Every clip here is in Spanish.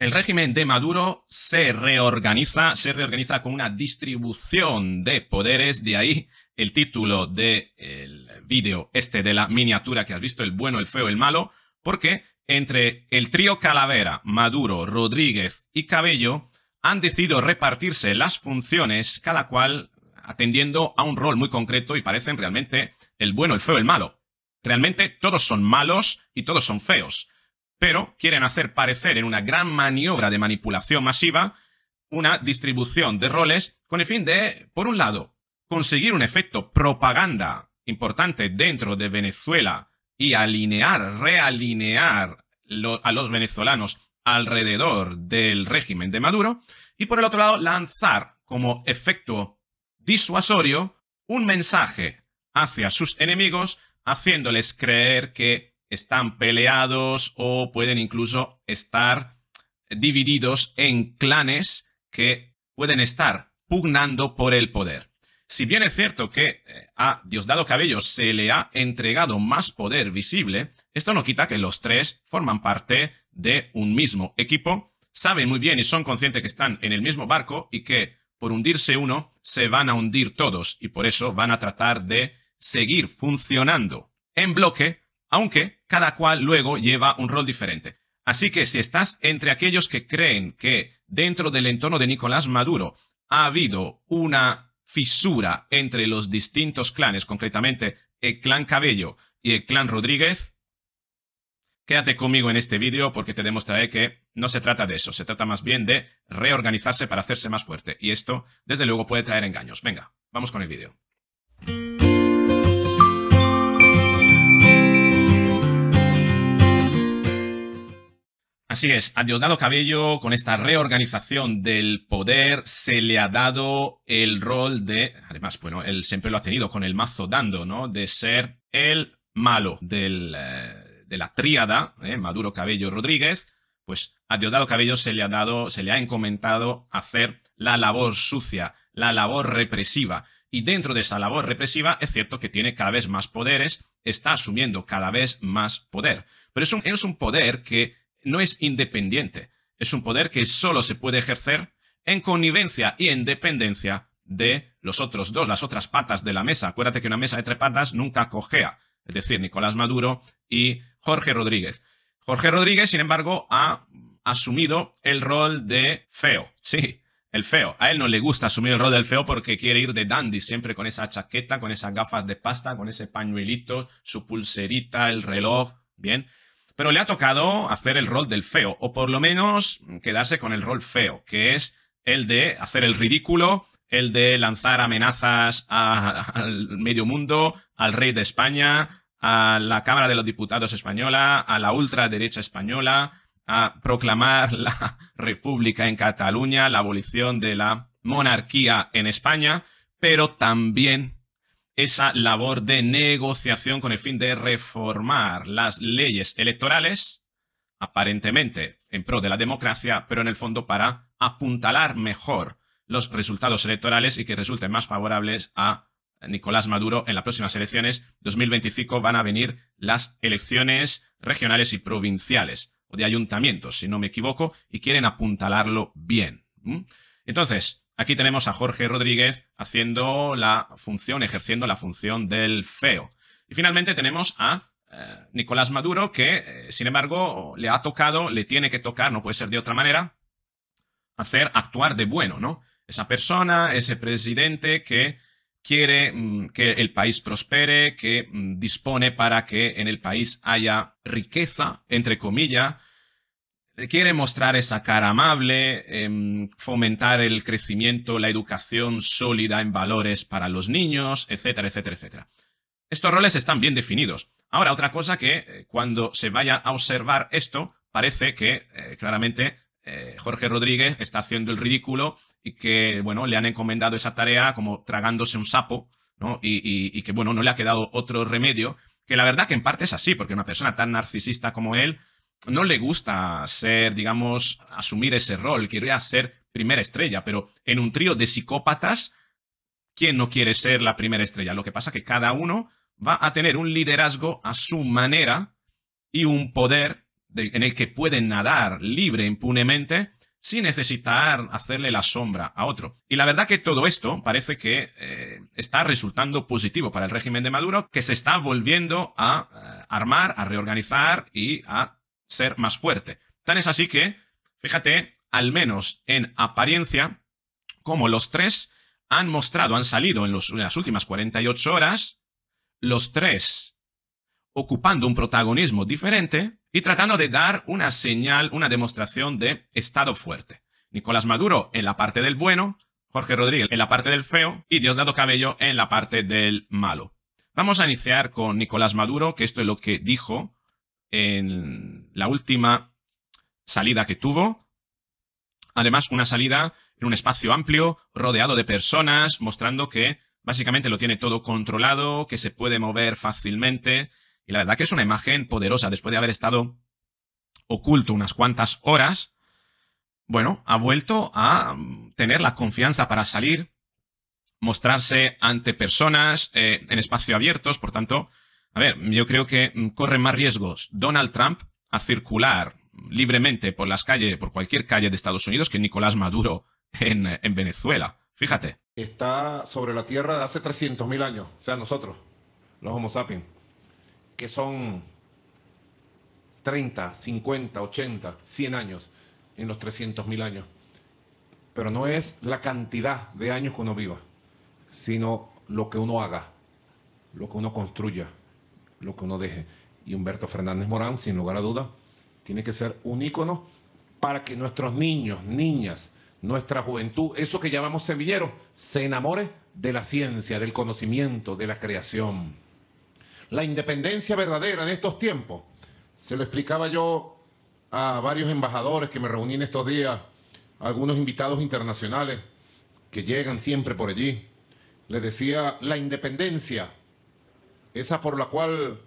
El régimen de Maduro se reorganiza con una distribución de poderes, de ahí el título del vídeo este de la miniatura que has visto, el bueno, el feo, el malo, porque entre el trío Calavera, Maduro, Rodríguez y Cabello han decidido repartirse las funciones, cada cual atendiendo a un rol muy concreto y parecen realmente el bueno, el feo, el malo. Realmente todos son malos y todos son feos. Pero quieren hacer parecer en una gran maniobra de manipulación masiva una distribución de roles con el fin de, por un lado, conseguir un efecto propaganda importante dentro de Venezuela y realinear a los venezolanos alrededor del régimen de Maduro, y por el otro lado lanzar como efecto disuasorio un mensaje hacia sus enemigos haciéndoles creer que están peleados o pueden incluso estar divididos en clanes que pueden estar pugnando por el poder. Si bien es cierto que a Diosdado Cabello se le ha entregado más poder visible, esto no quita que los tres forman parte de un mismo equipo, saben muy bien y son conscientes que están en el mismo barco y que por hundirse uno se van a hundir todos, y por eso van a tratar de seguir funcionando en bloque, aunque cada cual luego lleva un rol diferente. Así que si estás entre aquellos que creen que dentro del entorno de Nicolás Maduro ha habido una fisura entre los distintos clanes, concretamente el clan Cabello y el clan Rodríguez, quédate conmigo en este vídeo porque te demostraré que no se trata de eso, se trata más bien de reorganizarse para hacerse más fuerte. Y esto, desde luego, puede traer engaños. Venga, vamos con el vídeo. Así es, a Diosdado Cabello, con esta reorganización del poder, se le ha dado el rol de, además, bueno, él siempre lo ha tenido con el mazo dando, ¿no?, de ser el malo de la tríada, Maduro, Cabello, Rodríguez. Pues a Diosdado Cabello se le ha encomendado hacer la labor sucia, la labor represiva. Y dentro de esa labor represiva es cierto que tiene cada vez más poderes, está asumiendo cada vez más poder. Pero es un poder que no es independiente, es un poder que solo se puede ejercer en connivencia y en dependencia de los otros dos, las otras patas de la mesa. Acuérdate que una mesa de tres patas nunca cojea, es decir, Nicolás Maduro y Jorge Rodríguez. Jorge Rodríguez, sin embargo, ha asumido el rol de feo. Sí, el feo. A él no le gusta asumir el rol del feo porque quiere ir de dandy, siempre con esa chaqueta, con esas gafas de pasta, con ese pañuelito, su pulserita, el reloj, bien. Pero le ha tocado hacer el rol del feo, o por lo menos quedarse con el rol feo, que es el de hacer el ridículo, el de lanzar amenazas al medio mundo, al rey de España, a la Cámara de los Diputados española, a la ultraderecha española, a proclamar la República en Cataluña, la abolición de la monarquía en España, pero también esa labor de negociación con el fin de reformar las leyes electorales, aparentemente en pro de la democracia, pero en el fondo para apuntalar mejor los resultados electorales y que resulten más favorables a Nicolás Maduro en las próximas elecciones. 2025 van a venir las elecciones regionales y provinciales, o de ayuntamientos, si no me equivoco, y quieren apuntalarlo bien. Entonces, aquí tenemos a Jorge Rodríguez ejerciendo la función del feo. Y finalmente tenemos a Nicolás Maduro, que sin embargo le tiene que tocar, no puede ser de otra manera, actuar de bueno, ¿no? Esa persona, ese presidente que quiere que el país prospere, que dispone para que en el país haya riqueza, entre comillas, quiere mostrar esa cara amable, fomentar el crecimiento, la educación sólida en valores para los niños, etcétera, etcétera, etcétera. Estos roles están bien definidos. Ahora, otra cosa que cuando se vaya a observar esto, parece que claramente Jorge Rodríguez está haciendo el ridículo y que, bueno, le han encomendado esa tarea como tragándose un sapo, ¿no? Y que, bueno, no le ha quedado otro remedio, que la verdad que en parte es así, porque una persona tan narcisista como él no le gusta ser, digamos, asumir ese rol, quería ser primera estrella, pero en un trío de psicópatas, ¿quién no quiere ser la primera estrella? Lo que pasa es que cada uno va a tener un liderazgo a su manera y un poder en el que pueden nadar libre, impunemente, sin necesitar hacerle la sombra a otro. Y la verdad que todo esto parece que está resultando positivo para el régimen de Maduro, que se está volviendo a armar, a reorganizar y a ser más fuerte. Tan es así que, fíjate, al menos en apariencia, como los tres han mostrado, han salido en las últimas 48 horas, los tres ocupando un protagonismo diferente y tratando de dar una señal, una demostración de estado fuerte. Nicolás Maduro en la parte del bueno, Jorge Rodríguez en la parte del feo y Diosdado Cabello en la parte del malo. Vamos a iniciar con Nicolás Maduro, que esto es lo que dijo en la última salida que tuvo. Además, una salida en un espacio amplio, rodeado de personas, mostrando que básicamente lo tiene todo controlado, que se puede mover fácilmente. Y la verdad que es una imagen poderosa. Después de haber estado oculto unas cuantas horas, bueno, ha vuelto a tener la confianza para salir, mostrarse ante personas, en espacio abiertos. Por tanto, a ver, yo creo que corren más riesgos Donald Trump a circular libremente por las calles, por cualquier calle de Estados Unidos, que Nicolás Maduro en Venezuela. Fíjate. Está sobre la tierra de hace 300.000 años, o sea, nosotros, los Homo sapiens, que son 30, 50, 80, 100 años en los 300.000 años. Pero no es la cantidad de años que uno viva, sino lo que uno haga, lo que uno construya, lo que uno deje. Y Humberto Fernández Morán, sin lugar a duda, tiene que ser un ícono para que nuestros niños, niñas, nuestra juventud, eso que llamamos semilleros, se enamore de la ciencia, del conocimiento, de la creación. La independencia verdadera en estos tiempos, se lo explicaba yo a varios embajadores que me reuní en estos días, algunos invitados internacionales que llegan siempre por allí. Les decía, la independencia, esa por la cual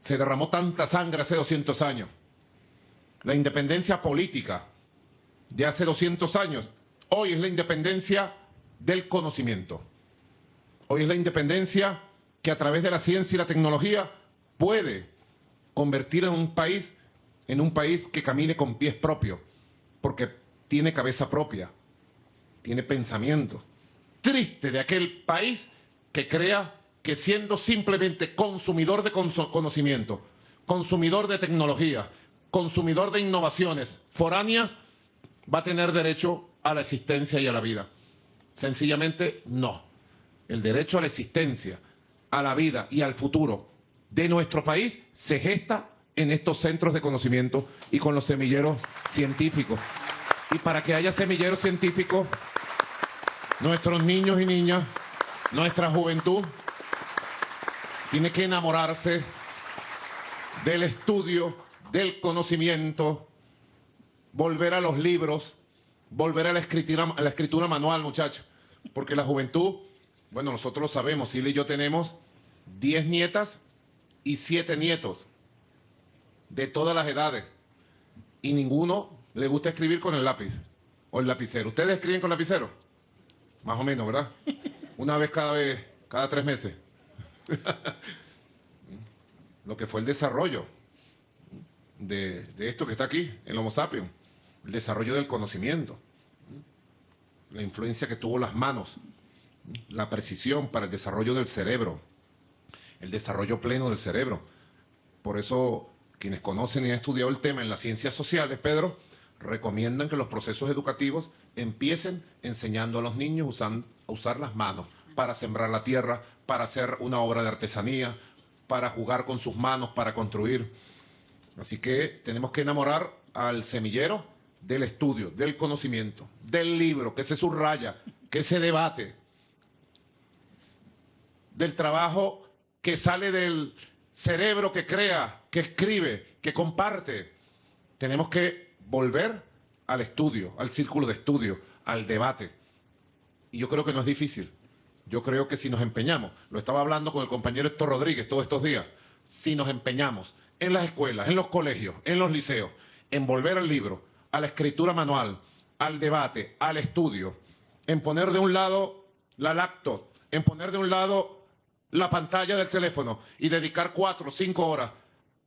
se derramó tanta sangre hace 200 años, la independencia política de hace 200 años, hoy es la independencia del conocimiento. Hoy es la independencia que a través de la ciencia y la tecnología puede convertir en un país que camine con pies propios, porque tiene cabeza propia, tiene pensamiento. Triste de aquel país que crea que siendo simplemente consumidor de conocimiento, consumidor de tecnología, consumidor de innovaciones foráneas, va a tener derecho a la existencia y a la vida. Sencillamente no. El derecho a la existencia, a la vida y al futuro de nuestro país se gesta en estos centros de conocimiento y con los semilleros científicos. Y para que haya semilleros científicos, nuestros niños y niñas, nuestra juventud, tiene que enamorarse del estudio, del conocimiento, volver a los libros, volver a la escritura manual, muchachos, porque la juventud... Bueno, nosotros lo sabemos, Silvia y yo tenemos 10 nietas y 7 nietos de todas las edades y ninguno le gusta escribir con el lápiz o el lapicero. ¿Ustedes escriben con lapicero? Más o menos, ¿verdad? Una vez, cada 3 meses. Lo que fue el desarrollo de esto que está aquí, el Homo sapiens, el desarrollo del conocimiento, la influencia que tuvo las manos, la precisión para el desarrollo del cerebro, el desarrollo pleno del cerebro. Por eso, quienes conocen y han estudiado el tema en las ciencias sociales, Pedro, recomiendan que los procesos educativos empiecen enseñando a los niños a usar las manos para sembrar la tierra, para hacer una obra de artesanía, para jugar con sus manos, para construir. Así que tenemos que enamorar al semillero del estudio, del conocimiento, del libro, que se subraya, que se debate, del trabajo que sale del cerebro que crea, que escribe, que comparte. Tenemos que volver al estudio, al círculo de estudio, al debate. Y yo creo que no es difícil. Yo creo que si nos empeñamos, lo estaba hablando con el compañero Héctor Rodríguez todos estos días, si nos empeñamos en las escuelas, en los colegios, en los liceos, en volver al libro, a la escritura manual, al debate, al estudio, en poner de un lado la laptop, en poner de un lado la pantalla del teléfono y dedicar 4 o 5 horas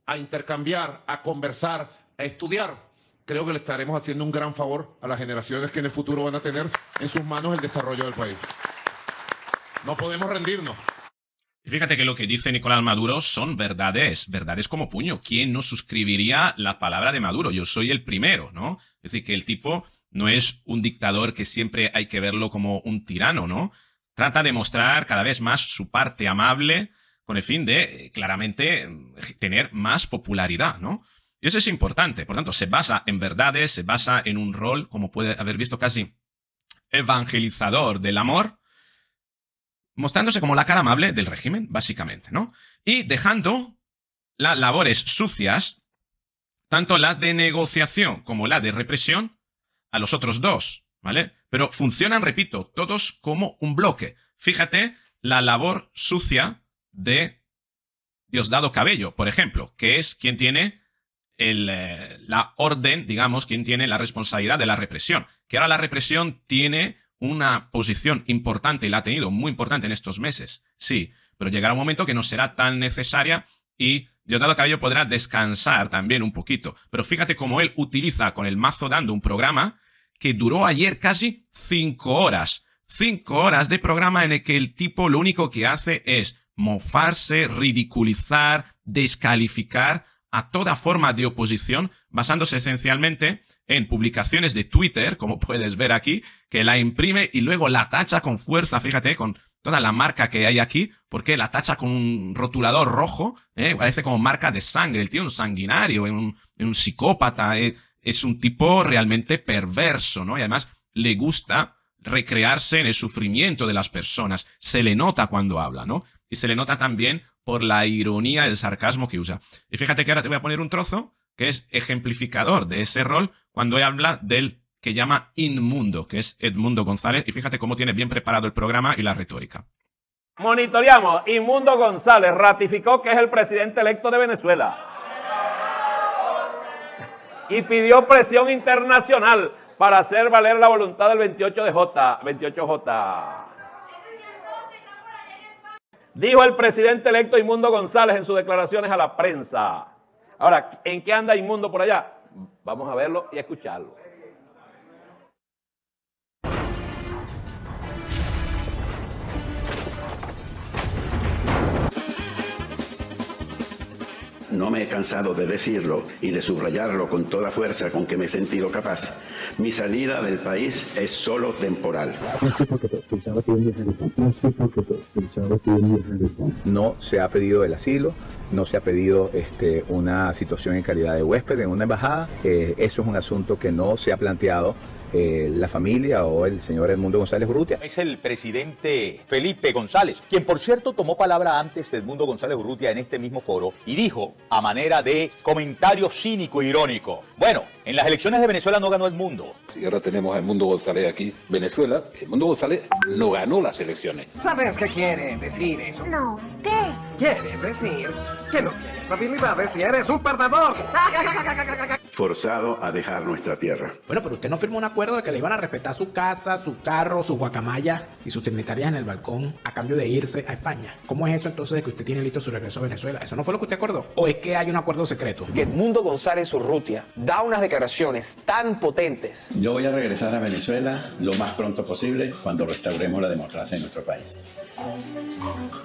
a intercambiar, a conversar, estudiar. Creo que le estaremos haciendo un gran favor a las generaciones que en el futuro van a tener en sus manos el desarrollo del país. No podemos rendirnos. Y fíjate que lo que dice Nicolás Maduro son verdades, verdades como puño. ¿Quién no suscribiría la palabra de Maduro? Yo soy el primero, ¿no? Es decir, que el tipo no es un dictador que siempre hay que verlo como un tirano, ¿no? Trata de mostrar cada vez más su parte amable con el fin de, claramente, tener más popularidad, ¿no? Y eso es importante. Por tanto, se basa en verdades, se basa en un rol, como puede haber visto, casi evangelizador del amor, mostrándose como la cara amable del régimen, básicamente, ¿no? Y dejando las labores sucias, tanto las de negociación como la de represión, a los otros dos, ¿vale? Pero funcionan, repito, todos como un bloque. Fíjate la labor sucia de Diosdado Cabello, por ejemplo, que es quien tiene la orden, digamos, quien tiene la responsabilidad de la represión. Que ahora la represión tiene una posición importante, y la ha tenido muy importante en estos meses, sí, pero llegará un momento que no será tan necesaria y Diosdado Cabello podrá descansar también un poquito. Pero fíjate cómo él utiliza con el mazo dando un programa que duró ayer casi 5 horas. 5 horas de programa en el que el tipo lo único que hace es mofarse, ridiculizar, descalificar a toda forma de oposición, basándose esencialmente en publicaciones de Twitter, como puedes ver aquí, que la imprime y luego la tacha con fuerza, fíjate, con toda la marca que hay aquí, porque la tacha con un rotulador rojo, parece como marca de sangre, el tío es un sanguinario, un psicópata, es un tipo realmente perverso, ¿no? Y además le gusta recrearse en el sufrimiento de las personas, se le nota cuando habla, ¿no? Y se le nota también por la ironía, el sarcasmo que usa. Y fíjate que ahora te voy a poner un trozo que es ejemplificador de ese rol cuando él habla del que llama inmundo, que es Edmundo González, y fíjate cómo tiene bien preparado el programa y la retórica. Monitoreamos, Edmundo González ratificó que es el presidente electo de Venezuela y pidió presión internacional para hacer valer la voluntad del 28J. Dijo el presidente electo Edmundo González en sus declaraciones a la prensa. Ahora, ¿en qué anda Edmundo por allá? Vamos a verlo y a escucharlo. No me he cansado de decirlo y de subrayarlo con toda fuerza con que me he sentido capaz. Mi salida del país es solo temporal. No se ha pedido el asilo, no se ha pedido una situación en calidad de huésped en una embajada. Eso es un asunto que no se ha planteado la familia o el señor Edmundo González Urrutia. Es el presidente Felipe González, quien por cierto tomó palabra antes de Edmundo González Urrutia en este mismo foro y dijo, a manera de comentario cínico e irónico, bueno, en las elecciones de Venezuela no ganó Edmundo. Y ahora tenemos a Edmundo González aquí, Venezuela. Edmundo González no ganó las elecciones. ¿Sabes qué quiere decir eso? No, ¿qué? Quiere decir que no tienes habilidades y eres un perdedor. Forzado a dejar nuestra tierra. Bueno, pero usted no firmó un acuerdo de que le iban a respetar su casa, su carro, su guacamaya y sus trinitarias en el balcón a cambio de irse a España. ¿Cómo es eso entonces de que usted tiene listo su regreso a Venezuela? ¿Eso no fue lo que usted acordó? ¿O es que hay un acuerdo secreto? Que Edmundo González Urrutia da unas declaraciones tan potentes. Yo voy a regresar a Venezuela lo más pronto posible cuando restauremos la democracia en nuestro país.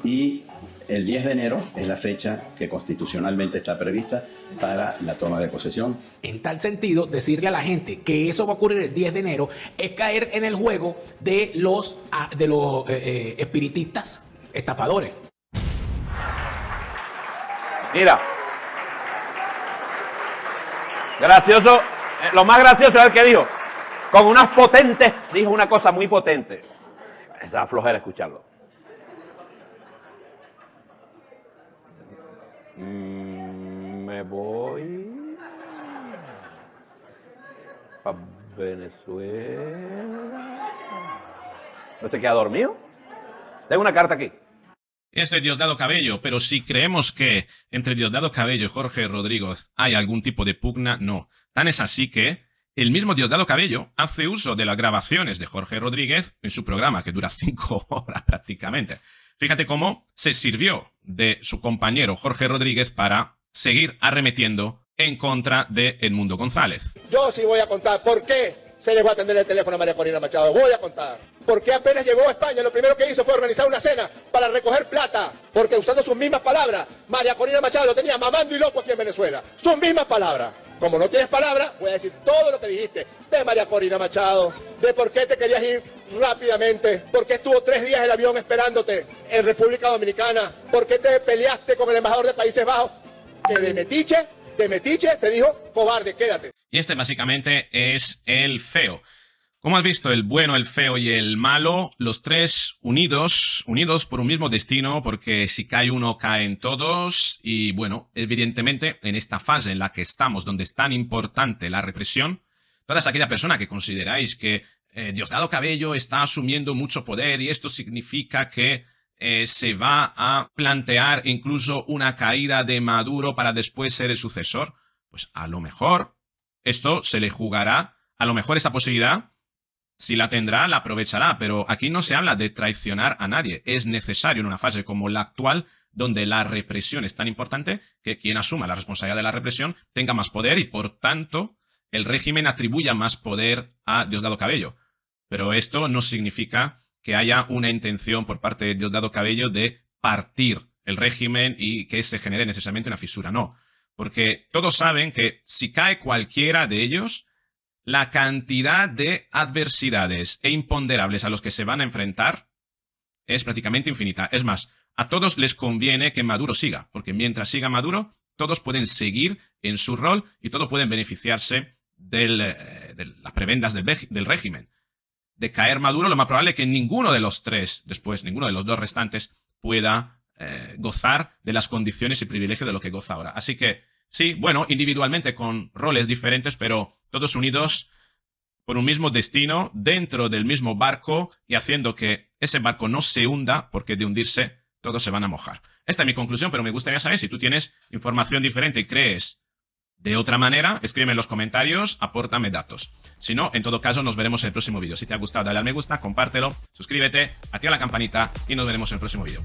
Y el 10 de enero es la fecha que constitucionalmente está prevista para la toma de posesión. En tal sentido, decirle a la gente que eso va a ocurrir el 10 de enero es caer en el juego de los espiritistas estafadores. Mira. Gracioso. Lo más gracioso es el que dijo. Con unas potentes, dijo una cosa muy potente. Esa flojera escucharlo. Me voy a Venezuela. ¿No se queda dormido? Tengo una carta aquí. Esto es Diosdado Cabello, pero si creemos que entre Diosdado Cabello y Jorge Rodríguez hay algún tipo de pugna, no. Tan es así que el mismo Diosdado Cabello hace uso de las grabaciones de Jorge Rodríguez en su programa, que dura 5 horas prácticamente. Fíjate cómo se sirvió de su compañero Jorge Rodríguez para seguir arremetiendo en contra de Edmundo González. Yo sí voy a contar por qué se les va a atender el teléfono a María Corina Machado. Voy a contar. Porque apenas llegó a España, lo primero que hizo fue organizar una cena para recoger plata. Porque usando sus mismas palabras, María Corina Machado lo tenía mamando y loco aquí en Venezuela. Sus mismas palabras. Como no tienes palabras, voy a decir todo lo que dijiste de María Corina Machado, de por qué te querías ir rápidamente, por qué estuvo 3 días el avión esperándote en República Dominicana, por qué te peleaste con el embajador de Países Bajos, que de metiche te dijo, cobarde, quédate. Y este básicamente es el feo. Como has visto, el bueno, el feo y el malo, los tres unidos por un mismo destino, porque si cae uno, caen todos. Y bueno, evidentemente, en esta fase en la que estamos, donde es tan importante la represión, todas aquellas personas que consideráis que Diosdado Cabello está asumiendo mucho poder y esto significa que se va a plantear incluso una caída de Maduro para después ser el sucesor, pues a lo mejor esto se le jugará, a lo mejor esta posibilidad, si la tendrá, la aprovechará, pero aquí no se habla de traicionar a nadie. Es necesario en una fase como la actual, donde la represión es tan importante, que quien asuma la responsabilidad de la represión tenga más poder y, por tanto, el régimen atribuya más poder a Diosdado Cabello. Pero esto no significa que haya una intención por parte de Diosdado Cabello de partir el régimen y que se genere necesariamente una fisura. No, porque todos saben que si cae cualquiera de ellos, la cantidad de adversidades e imponderables a los que se van a enfrentar es prácticamente infinita. Es más, a todos les conviene que Maduro siga, porque mientras siga Maduro, todos pueden seguir en su rol y todos pueden beneficiarse de las prebendas del régimen. De caer Maduro, lo más probable es que ninguno de los tres, después ninguno de los dos restantes, pueda gozar de las condiciones y privilegios de lo que goza ahora. Así que sí, bueno, individualmente con roles diferentes, pero todos unidos por un mismo destino, dentro del mismo barco y haciendo que ese barco no se hunda, porque de hundirse todos se van a mojar. Esta es mi conclusión, pero me gustaría saber si tú tienes información diferente y crees de otra manera, escríbeme en los comentarios, apórtame datos. Si no, en todo caso, nos veremos en el próximo vídeo. Si te ha gustado, dale al me gusta, compártelo, suscríbete, activa la campanita y nos veremos en el próximo vídeo.